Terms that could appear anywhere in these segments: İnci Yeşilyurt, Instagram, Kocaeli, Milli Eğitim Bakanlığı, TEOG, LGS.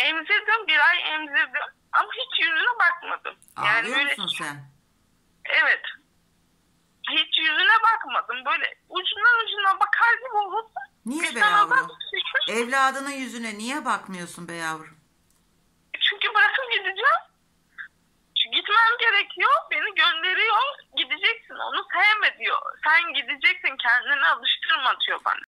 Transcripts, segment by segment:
Emzirdim, bir ay emzirdim ama hiç yüzüne bakmadım. Yani ağlıyor musun böyle... sen? Evet. Hiç yüzüne bakmadım. Böyle ucundan ucuna bakar gibi oldu. Niye be yavrum? Evladının yüzüne niye bakmıyorsun be yavrum? Çünkü bırakıp gideceğim. Çünkü gitmem gerekiyor. Beni gönderiyor. Gideceksin. Onu sevme diyor. Sen gideceksin. Kendini alıştırma diyor bana.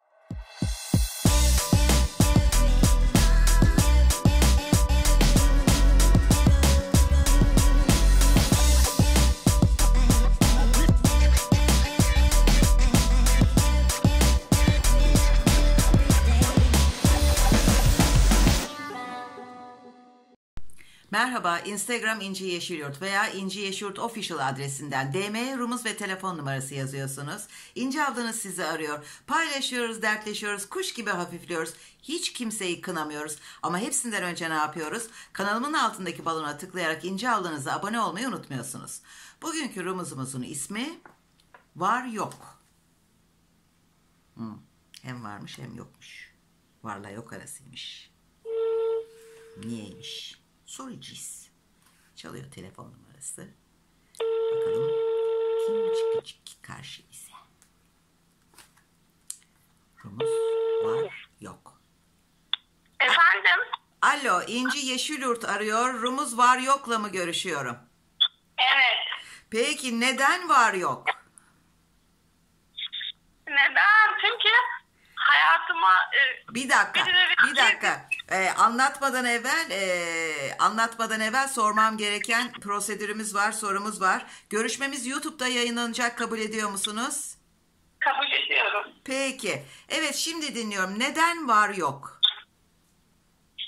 Merhaba, Instagram İnci Yeşilyurt veya İnci Yeşilyurt Official adresinden DM'ye rumuz ve telefon numarası yazıyorsunuz. İnci ablanız sizi arıyor. Paylaşıyoruz, dertleşiyoruz, kuş gibi hafifliyoruz. Hiç kimseyi kınamıyoruz. Ama hepsinden önce ne yapıyoruz? Kanalımın altındaki balona tıklayarak İnci ablanıza abone olmayı unutmuyorsunuz. Bugünkü rumuzumuzun ismi Var Yok. Hem varmış hem yokmuş. Varla yok arasıymış. Niyeymiş? Soracağız. Çalıyor telefon numarası. Bakalım kim çıkacak karşı bize. Rumuz var yok. Efendim? Alo, İnci Yeşilyurt arıyor. Rumuz var yokla mı görüşüyorum? Evet. Peki neden var yok? Neden? Çünkü hayatıma... Bir dakika. Anlatmadan evvel sormam gereken prosedürümüz var, sorumuz var. Görüşmemiz YouTube'da yayınlanacak. Kabul ediyor musunuz? Kabul ediyorum. Peki. Evet, şimdi dinliyorum. Neden var yok?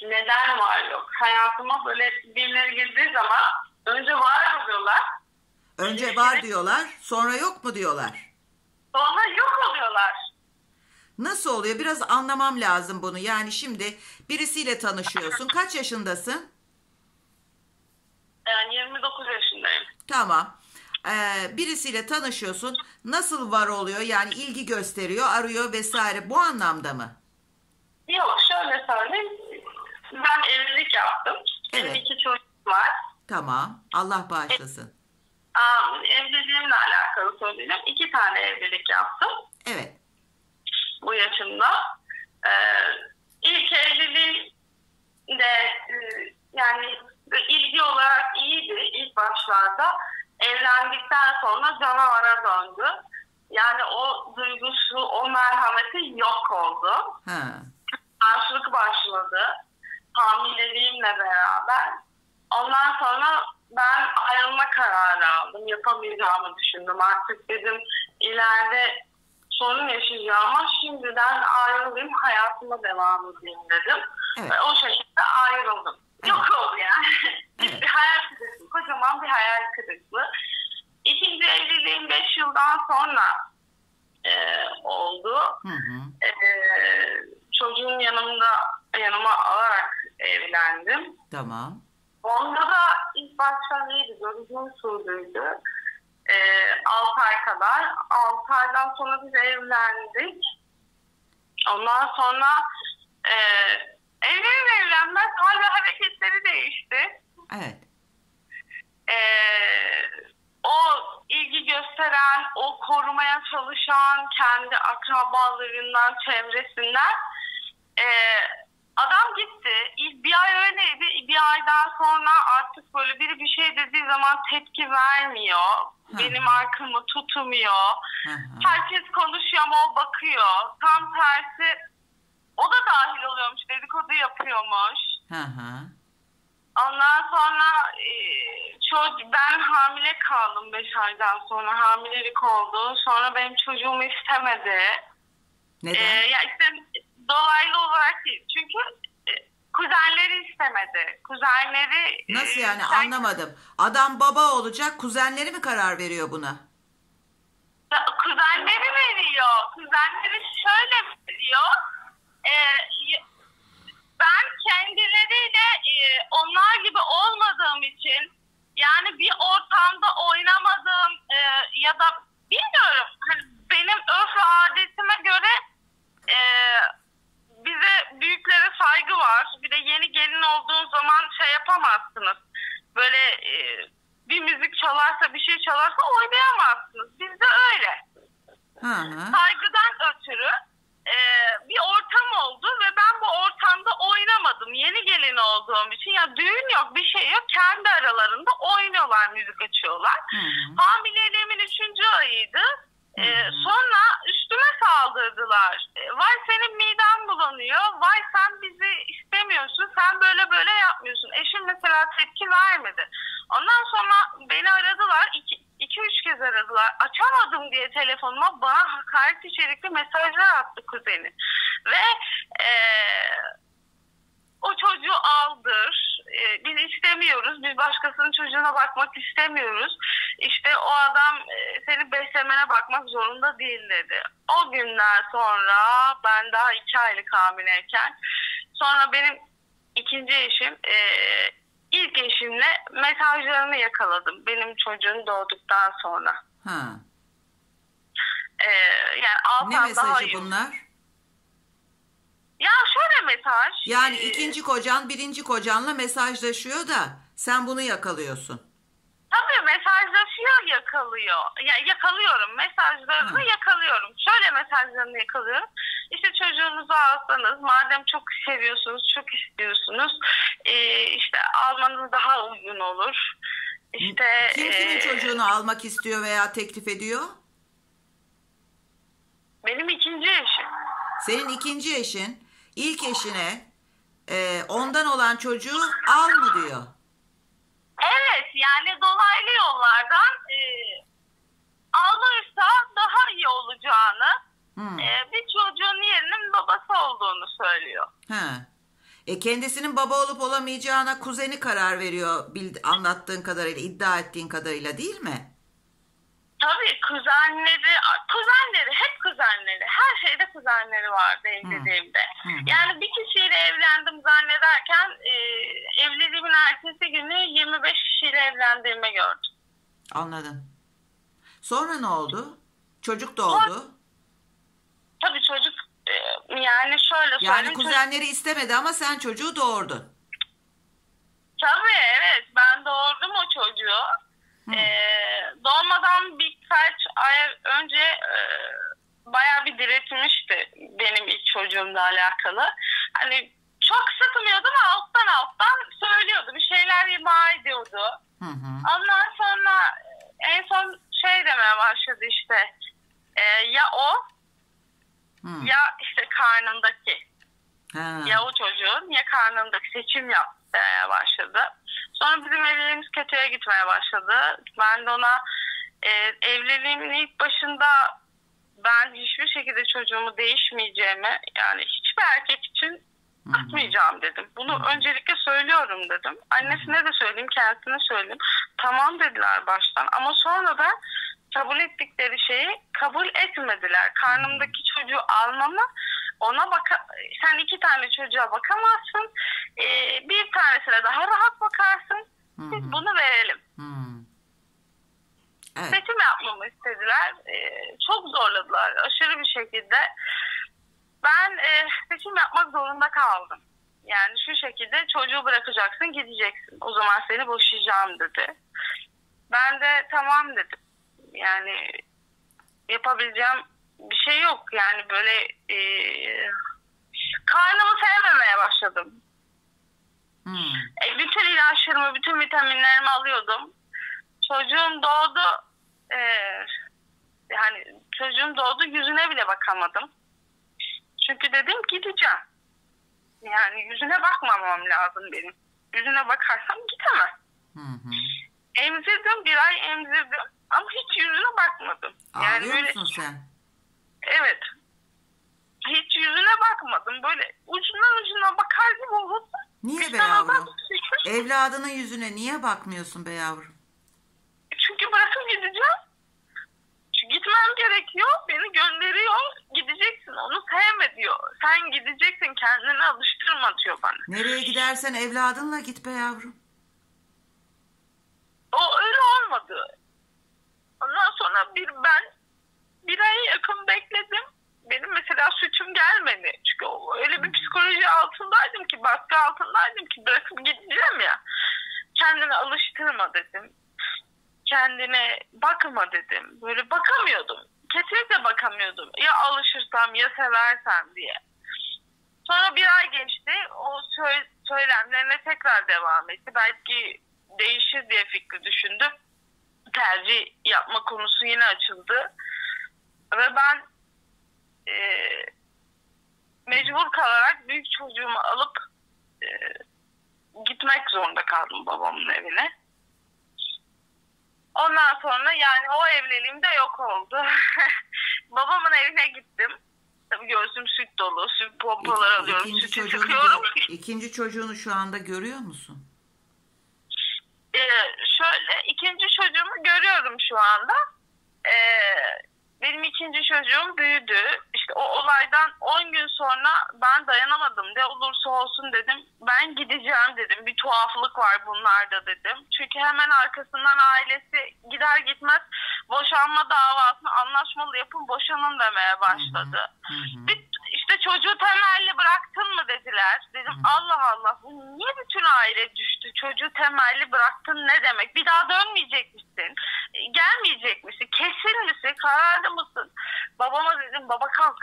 Neden var yok? Hayatıma böyle birileri girdiği zaman önce var diyorlar. Önce var diyorlar, sonra yok mu diyorlar? Sonra yok oluyorlar. Nasıl oluyor? Biraz anlamam lazım bunu. Yani şimdi birisiyle tanışıyorsun. Kaç yaşındasın? Yani 29 yaşındayım. Tamam. Birisiyle tanışıyorsun. Nasıl var oluyor? Yani ilgi gösteriyor, arıyor vesaire. Bu anlamda mı? Yok, şöyle söyleyeyim. Ben evlilik yaptım. Evet. Benim 2 çocuğum var. Tamam. Allah bağışlasın. Evliliğimle alakalı söyleyeyim. 2 tane evlilik yaptım. Evet. Bu yaşımda ilk evliliğimde yani ilgi olarak iyiydi ilk başlarda. Evlendikten sonra canavara döndü. Yani o duygusu, o merhameti yok oldu. Karşılık başladı. Hamileliğimle beraber. Ondan sonra ben ayrılma kararı aldım. Yapamayacağımı düşündüm. Artık dedim ileride sorun yaşayacağıma şimdiden ayrılayım, hayatıma devam edeyim dedim. Evet. Ve o şekilde ayrıldım. Evet. Yok oldu yani. Evet. Bir hayal kırıklığı, kocaman bir hayal kırıklığı. İkinci evliliğim 5 yıldan sonra oldu. Hı hı. Çocuğun yanıma alarak evlendim. Tamam. Onda da ilk başta neydi? Gözüm surduydu. 6 ay kadar. 6 aydan sonra biz evlendik. Ondan sonra evlenmez hal ve hareketleri değişti. Evet. O ilgi gösteren, o korumaya çalışan kendi akrabalarından, çevresinden adam gitti. İlk bir ay öyleydi. Bir aydan sonra artık böyle biri bir şey dediği zaman tepki vermiyor. Hı. Benim arkamı tutmuyor. Hı hı. Herkes konuşuyor ama o bakıyor. Tam tersi o da dahil oluyormuş. Dedikodu yapıyormuş. Hı hı. Ondan sonra ben hamile kaldım 5 aydan sonra. Hamilelik oldu. Sonra benim çocuğumu istemedi. Neden? Ya işte dolaylı olarak değil. Çünkü kuzenleri istemedi. Kuzenleri... Nasıl yani? Anlamadım. Adam baba olacak. Kuzenleri mi karar veriyor buna? Kuzenleri veriyor. Kuzenleri şöyle veriyor. Ben kendileriyle onlar gibi olmadığım için yani bir ortamda oynamadığım ya da bilmiyorum. Hani benim örf ve adetime göre bize büyüklere saygı var. Bir de yeni gelin olduğu zaman şey yapamazsınız. Böyle bir müzik çalarsa, bir şey çalarsa oynayamazsınız. Bizde öyle. Hı hı. Saygıdan ötürü bir ortam oldu ve ben bu ortamda oynamadım. Yeni gelin olduğum için ya düğün yok, bir şey yok. Kendi aralarında oynuyorlar, müzik açıyorlar. Hı hı. Hamileliğimin 3. ayıydı. Sonra üstüme saldırdılar. Vay senin miden bulanıyor. Vay sen bizi istemiyorsun. Sen böyle böyle yapmıyorsun. Eşim mesela tepki vermedi. Ondan sonra beni aradılar. 2-3 kez aradılar. Açamadım diye telefonuma bana hakaret içerikli mesajlar attı kuzeni. Ve o çocuğu aldır. Biz istemiyoruz. Biz başkasının çocuğuna bakmak istemiyoruz. İşte o adam seni beslemene bakmak zorunda değil dedi. O günden sonra ben daha 2 aylık hamileyken sonra benim 2. eşim ilk eşimle mesajlarını yakaladım. Benim çocuğum doğduktan sonra. Ha. Yani ne mesajı daha bunlar? Ya şöyle mesaj. Yani 2. kocan 1. kocanla mesajlaşıyor da sen bunu yakalıyorsun. Tabii mesajlaşıyor, yakalıyor. Ya yakalıyorum, mesajlarını yakalıyorum. Şöyle mesajlarını yakalıyorum. İşte çocuğunuzu alsanız, madem çok seviyorsunuz, çok istiyorsunuz, işte almanız daha uygun olur. İşte kim kimin çocuğunu almak istiyor veya teklif ediyor? Benim 2. eşim. Senin 2. eşin ilk eşine ondan olan çocuğu al mı diyor? Evet, yani dolaylı yollardan alırsa daha iyi olacağını, bir çocuğun yerinin babası olduğunu söylüyor. Ha. Kendisinin baba olup olamayacağına kuzeni karar veriyor, anlattığın kadarıyla, iddia ettiğin kadarıyla değil mi? Tabii kuzenleri, hep kuzenleri, her şeyde kuzenleri vardı evliliğimde. Yani bir kişiyle evlendim zannederken evliliğimin ertesi günü 25 kişiyle evlendiğimi gördüm. Anladım. Sonra ne oldu? Çocuk doğdu. Tabii çocuk, yani şöyle söyleyeyim. Yani kuzenleri istemedi ama sen çocuğu doğurdun. Tabii, evet, ben doğurdum o çocuğu. Doğmadan birkaç ay önce bayağı bir diretmişti benim ilk çocuğumla alakalı. Hani çok sıkmıyordum ama alttan söylüyordu. Bir şeyler ima ediyordu. Hı hı. Ondan sonra en son şey demeye başladı işte. Ya o ya işte karnındaki. Ha. Ya o çocuğun ya karnındaki, seçim yap demeye başladı. Sonra bizim evliliğimiz kötüye gitmeye başladı. Ben de ona evliliğimin ilk başında ben hiçbir şekilde çocuğumu değişmeyeceğimi, yani hiçbir erkek için atmayacağım dedim. Bunu öncelikle söylüyorum dedim. Annesine de söyleyeyim, kendisine söyleyeyim. Tamam dediler baştan ama sonra da kabul ettikleri şeyi kabul etmediler. Karnımdaki çocuğu almamı, ona sen 2 tane çocuğa bakamazsın, 1 tanesine daha rahat bakarsın, biz bunu verelim. Evet. Seçim yapmamı istediler, çok zorladılar aşırı bir şekilde. Ben seçim yapmak zorunda kaldım. Yani şu şekilde, çocuğu bırakacaksın, gideceksin, o zaman seni boşayacağım dedi. Ben de tamam dedim, yani yapabileceğim bir şey yok. Yani böyle karnımı sevmemeye başladım. Bütün ilaçlarımı, bütün vitaminlerimi alıyordum. Çocuğum doğdu. Yani çocuğum doğdu, yüzüne bile bakamadım. Çünkü dedim gideceğim. Yani yüzüne bakmamam lazım benim. Yüzüne bakarsam gidemem. Emzirdim, 1 ay emzirdim. Ama hiç yüzüne bakmadım. Yani ağlıyor musun sen? Evet. Hiç yüzüne bakmadım. Böyle ucundan bakar gibi olup. Niye be yavrum? Evladının yüzüne niye bakmıyorsun be yavrum? Çünkü bırakıp gideceğim. Çünkü gitmem gerekiyor. Beni gönderiyor. Gideceksin. Onu sevme diyor. Sen gideceksin. Kendini alıştırma diyor bana. Nereye gidersen evladınla git be yavrum. O öyle olmadı. Ondan sonra ben 1 aya yakın bekledim. Benim mesela suçum gelmedi. Çünkü öyle bir psikoloji altındaydım ki, baskı altındaydım ki bırakıp gideceğim. yatırma dedim. Kendine bakma dedim. Böyle bakamıyordum. Kesinlikle bakamıyordum. Ya alışırsam ya seversem diye. Sonra bir ay geçti. O söylemlerine tekrar devam etti. Belki değişir diye fikri düşündüm. Tercih yapma konusu yine açıldı. Ve ben mecbur kalarak büyük çocuğumu alıp gitmek zorunda kaldım babamın evine. Ondan sonra yani o evliliğim de yok oldu. Babamın evine gittim. Tabii göğsüm süt dolu. Süt pompaları alıyorum. Sütü sıkıyorum. İkinci çocuğunu şu anda görüyor musun? Şöyle ikinci çocuğumu görüyorum şu anda. Benim ikinci çocuğum büyüdü. İşte o olaydan 10 gün sonra ben dayanamadım. Ne olursa olsun dedim. Ben gideceğim dedim. Bir tuhaflık var bunlarda dedim. Çünkü hemen arkasından ailesi gider gitmez boşanma davasını anlaşmalı yapın boşanın demeye başladı. Hı hı. İşte çocuğu temelli bıraktın mı dediler. Dedim hı hı. Allah Allah bu niye bütün aile düştü? Çocuğu temelli bıraktın ne demek? Bir daha dönmeyecek misin? Gelmeyecek misin? Kesin misin? Kararlı mısın? Babama dedim baba kalk.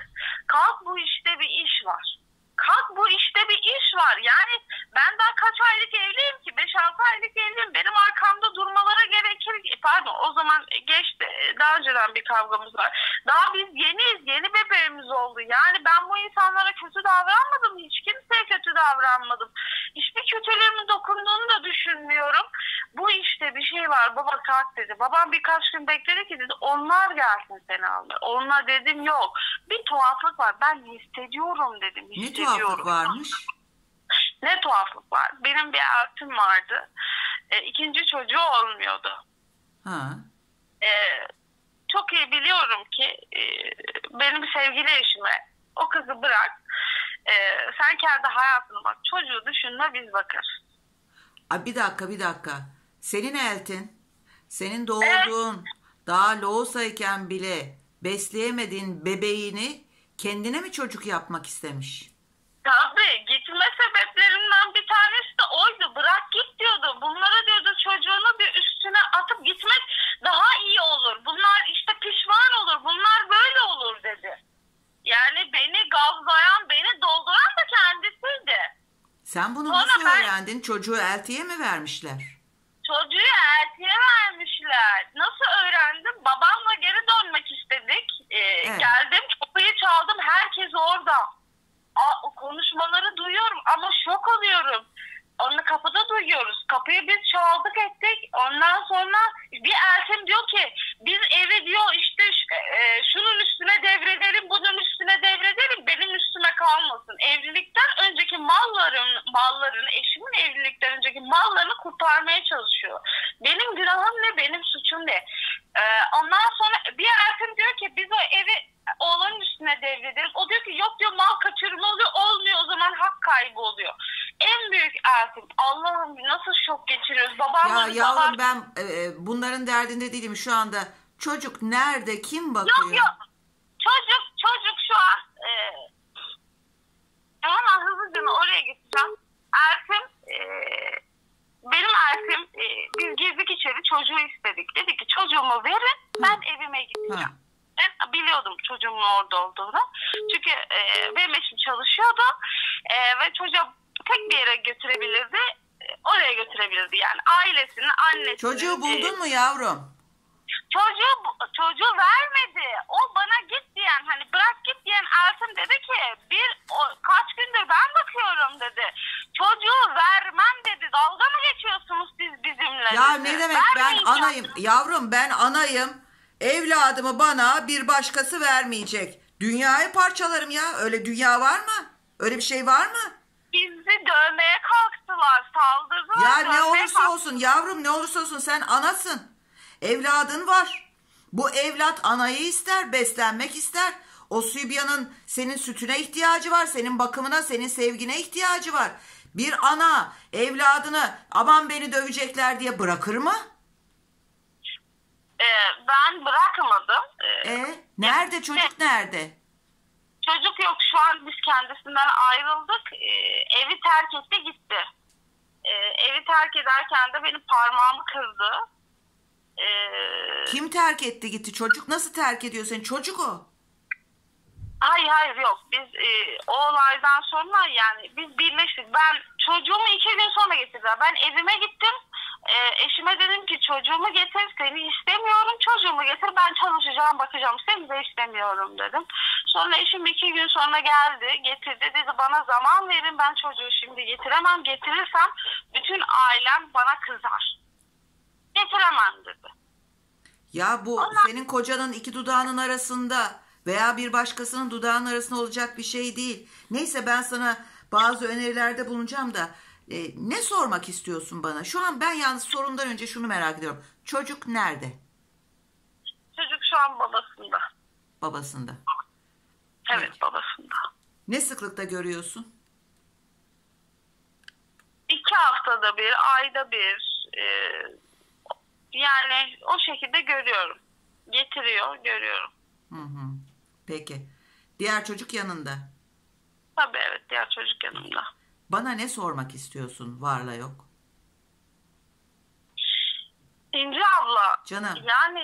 Kalk bu işte bir iş var. Kalk bu işte bir iş var. Yani ben daha kaç aylık evliyim ki? 5-6 aylık evliyim. Benim arkamda durmalara gerekir. Pardon o zaman geçti. Daha önceden bir kavgamız var. Daha biz yeniyiz. Yeni bebeğimiz oldu. Yani ben bu insanlara kötü davranmadım. Hiç kimseye kötü davranmadım. Hiçbir kötülüğümün dokunduğunu da düşünmüyorum. Bu işte bir şey var. Baba kalk dedi. Babam birkaç gün bekledi ki dedi. Onlar gelsin seni alır. Onlar dedim yok. Bir tuhaflık var. Ben hissediyorum dedim. Hissediyorum. Ne tuhaflık varmış? Ne tuhaflık var? Benim bir altım vardı. İkinci çocuğu olmuyordu. Ha. Çok iyi biliyorum ki benim sevgili eşime o kızı bırak. Sen kendi hayatına bak. Çocuğu düşünme biz bakarız. Aa, bir dakika. Senin eltin, senin doğduğun daha loğusayken bile besleyemediğin bebeğini kendine mi çocuk yapmak istemiş? Tabii gitme sebeplerinden bir tanesi de oydu. Bırak git diyordu. Bunlara diyordu çocuğunu bir üstüne atıp gitmek daha iyi olur. Bunlar işte pişman olur. Bunlar böyle olur dedi. Yani beni gazlayan, beni dolduran da kendisiydi. Sen bunu nasıl öğrendin? Çocuğu eltiye mi vermişler? Çocuğu eltiye vermişler. Nasıl öğrendim? Babamla geri dönmek istedik. Evet. Geldim, kapıyı çaldım. Herkes orada. Konuşmaları duyuyorum ama şok oluyorum. Onu kapıda duyuyoruz. Kapıyı biz çaldık ettik. Ondan sonra bir eltim diyor ki biz evi diyor işte şunun üstüne devredelim, bunun üstüne devredelim. Benim üstüme kalmasın. Evlilikten önceki mallarını, eşimin evlilikten önceki mallarını kurtarmaya çalışıyor. Benim günahım ne, benim suçum ne? Ondan sonra bir eltim diyor ki biz o evi oğlanın üstüne devredelim. O diyor ki yok diyor mal kaçırma oluyor. Olmuyor o zaman hak kaybı oluyor. En büyük artık Allah'ım nasıl şok geçiriyoruz. Yavrum ben bunların derdinde değilim şu anda. Çocuk nerede? Kim bakıyor? Yok. Çocuk şu an hemen hızlıca oraya gideceğim. Ertim benim Ertim biz girdik içeri çocuğu istedik. Dedi ki çocuğumu verin ben evime gideceğim. Ha. Ben biliyordum çocuğumun orada olduğunu. Çünkü benim eşim çalışıyordu ve çocuğa tek bir yere götürebilirdi. Oraya götürebilirdi yani. Ailesini, annesini. Çocuğu buldun mu yavrum? Çocuğu vermedi. O bana git diyen, hani bırak git diyen Ertim dedi ki kaç gündür ben bakıyorum dedi. Çocuğu vermem dedi. Dalga mı geçiyorsunuz siz bizimle? Ya dedi. Ne demek ben anayım. Yavrum ben anayım. Evladımı bana bir başkası vermeyecek. Dünyayı parçalarım ya. Öyle dünya var mı? Öyle bir şey var mı? Bizi dövmeye kalktılar. Saldırdılar. Ya ne olursa olsun yavrum ne olursa olsun sen anasın. Evladın var. Bu evlat anayı ister. Beslenmek ister. O sübyanın senin sütüne ihtiyacı var. Senin bakımına, senin sevgine ihtiyacı var. Bir ana evladını aman beni dövecekler diye bırakır mı? Ben bırakmadım. Nerede? Çocuk nerede? Çocuk yok. Şu an biz kendisinden ayrıldık. Evi terk etti gitti. Evi terk terk ederken de benim parmağımı kırdı. Kim terk etti gitti? Çocuk nasıl terk ediyor seni? Çocuk o. Hayır yok. Biz o olaydan sonra yani biz birleştik. Ben çocuğumu 2 gün sonra getirdim. Ben evime gittim. Eşime dedim ki çocuğumu getir, seni istemiyorum, çocuğumu getir, ben çalışacağım, bakacağım, seni de istemiyorum dedim. Sonra eşim 2 gün sonra geldi, getirdi, dedi bana zaman verin, ben çocuğu şimdi getiremem, getirirsem bütün ailem bana kızar, getiremem dedi. Ya bu ondan... senin kocanın 2 dudağının arasında veya bir başkasının dudağının arasında olacak bir şey değil. Neyse, ben sana bazı önerilerde bulunacağım da ne sormak istiyorsun bana? Şu an ben yalnız sorundan önce şunu merak ediyorum. Çocuk nerede? Çocuk şu an babasında. Babasında. Evet, peki, babasında. Ne sıklıkta görüyorsun? 2 haftada bir, ayda bir. Yani o şekilde görüyorum. Getiriyor, görüyorum. Hı. Peki. Diğer çocuk yanında? Tabii evet, diğer çocuk yanında. Bana ne sormak istiyorsun, varla yok? İnci abla. Canım. Yani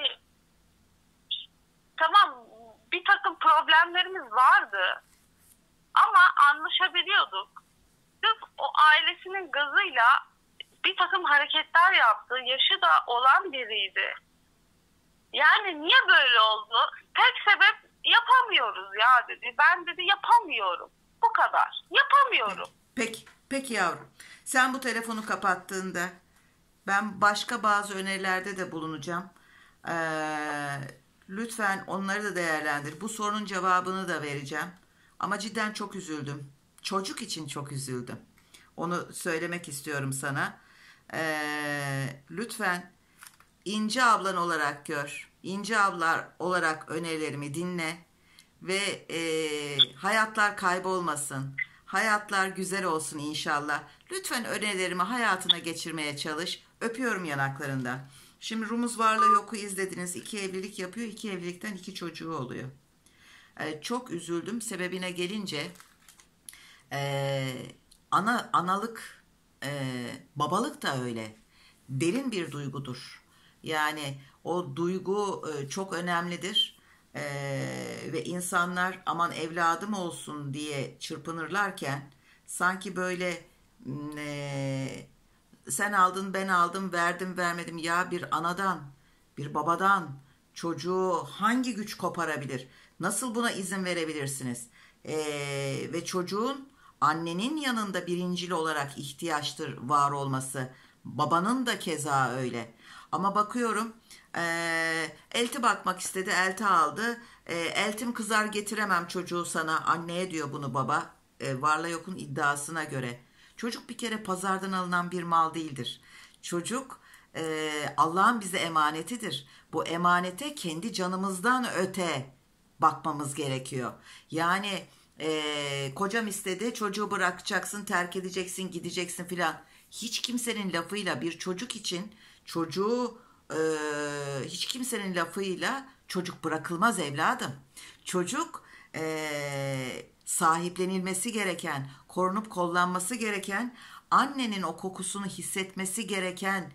tamam, bir takım problemlerimiz vardı ama anlaşabiliyorduk. Sırf o ailesinin gazıyla bir takım hareketler yaptı. Yaşı da olan biriydi. Yani niye böyle oldu? Tek sebep yapamıyoruz ya dedi. Ben dedi yapamıyorum. Bu kadar. Yapamıyorum. Peki yavrum. Sen bu telefonu kapattığında ben başka bazı önerilerde de bulunacağım. Lütfen onları da değerlendir. Bu sorunun cevabını da vereceğim. Ama cidden çok üzüldüm. Çocuk için çok üzüldüm. Onu söylemek istiyorum sana. Lütfen İnci ablan olarak gör. İnci ablar olarak önerilerimi dinle. Ve hayatlar kaybolmasın. Hayatlar güzel olsun inşallah. Lütfen önerilerimi hayatına geçirmeye çalış. Öpüyorum yanaklarından. Şimdi Rumuz Varla Yok'u izlediniz. 2 evlilik yapıyor. 2 evlilikten 2 çocuğu oluyor. Çok üzüldüm. Sebebine gelince analık, babalık da öyle. Derin bir duygudur. Yani o duygu çok önemlidir. Ve insanlar aman evladım olsun diye çırpınırlarken sanki böyle sen aldın ben aldım, verdim vermedim, ya bir anadan bir babadan çocuğu hangi güç koparabilir, nasıl buna izin verebilirsiniz? Ve çocuğun annenin yanında birincil olarak ihtiyaçtır var olması, babanın da keza öyle. Ama bakıyorum elti bakmak istedi, elti aldı, eltim kızar getiremem çocuğu sana, anneye diyor bunu baba. Varla Yok'un iddiasına göre çocuk bir kere pazardan alınan bir mal değildir. Çocuk Allah'ın bize emanetidir. Bu emanete kendi canımızdan öte bakmamız gerekiyor. Yani kocam istedi, çocuğu bırakacaksın, terk edeceksin, gideceksin filan, hiç kimsenin lafıyla bir çocuk için çocuğu hiç kimsenin lafıyla çocuk bırakılmaz evladım. Çocuk sahiplenilmesi gereken, korunup kollanması gereken, annenin o kokusunu hissetmesi gereken,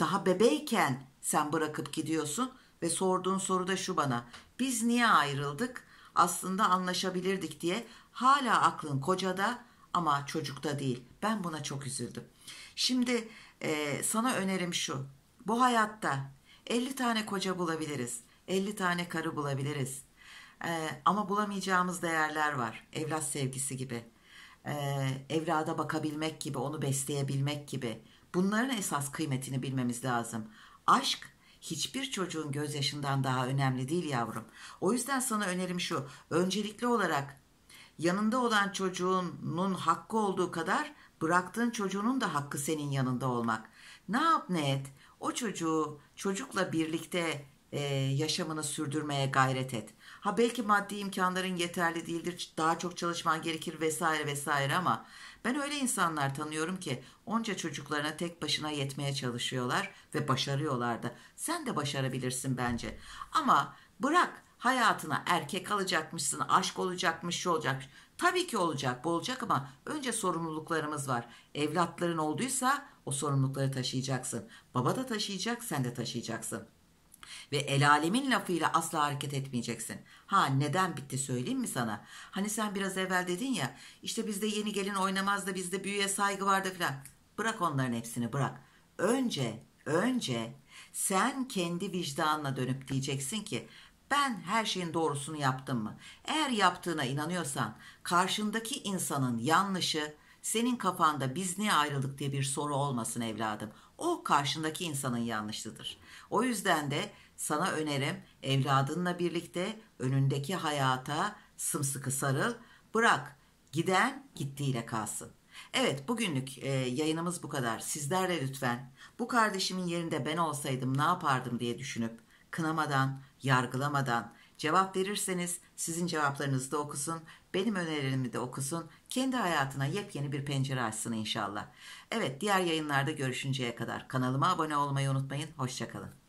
daha bebeyken sen bırakıp gidiyorsun. Ve sorduğun soru da şu bana: biz niye ayrıldık? Aslında anlaşabilirdik diye. Hala aklın kocada ama çocukta değil. Ben buna çok üzüldüm. Şimdi sana önerim şu: bu hayatta 50 tane koca bulabiliriz, 50 tane karı bulabiliriz, ama bulamayacağımız değerler var. Evlat sevgisi gibi, evlada bakabilmek gibi, onu besleyebilmek gibi. Bunların esas kıymetini bilmemiz lazım. Aşk hiçbir çocuğun gözyaşından daha önemli değil yavrum. O yüzden sana önerim şu: öncelikli olarak yanında olan çocuğunun hakkı olduğu kadar bıraktığın çocuğunun da hakkı senin yanında olmak. Ne yap ne et, o çocuğu, çocukla birlikte yaşamını sürdürmeye gayret et. Ha belki maddi imkanların yeterli değildir, daha çok çalışman gerekir vesaire vesaire, ama ben öyle insanlar tanıyorum ki onca çocuklarına tek başına yetmeye çalışıyorlar ve başarıyorlar da. Sen de başarabilirsin bence. Ama bırak, hayatına erkek alacakmışsın, aşk olacakmış, şu olacakmış. Tabii ki olacak, bu olacak ama önce sorumluluklarımız var. Evlatların olduysa o sorumlulukları taşıyacaksın. Baba da taşıyacak, sen de taşıyacaksın. Ve el alemin lafıyla asla hareket etmeyeceksin. Ha, neden bitti söyleyeyim mi sana? Hani sen biraz evvel dedin ya, işte bizde yeni gelin oynamaz da bizde büyüye saygı vardı filan. Bırak onların hepsini, bırak. Önce sen kendi vicdanına dönüp diyeceksin ki ben her şeyin doğrusunu yaptım mı? Eğer yaptığına inanıyorsan, karşındaki insanın yanlışı senin kafanda biz niye ayrıldık diye bir soru olmasın evladım. O karşındaki insanın yanlışıdır. O yüzden de sana önerim, evladınla birlikte önündeki hayata sımsıkı sarıl. Bırak giden gittiğiyle kalsın. Evet, bugünlük yayınımız bu kadar. Sizler de lütfen bu kardeşimin yerinde ben olsaydım ne yapardım diye düşünüp kınamadan, yargılamadan cevap verirseniz sizin cevaplarınızı da okusun, benim önerilerimi de okusun, kendi hayatına yepyeni bir pencere açsın inşallah. Evet, diğer yayınlarda görüşünceye kadar kanalıma abone olmayı unutmayın. Hoşça kalın.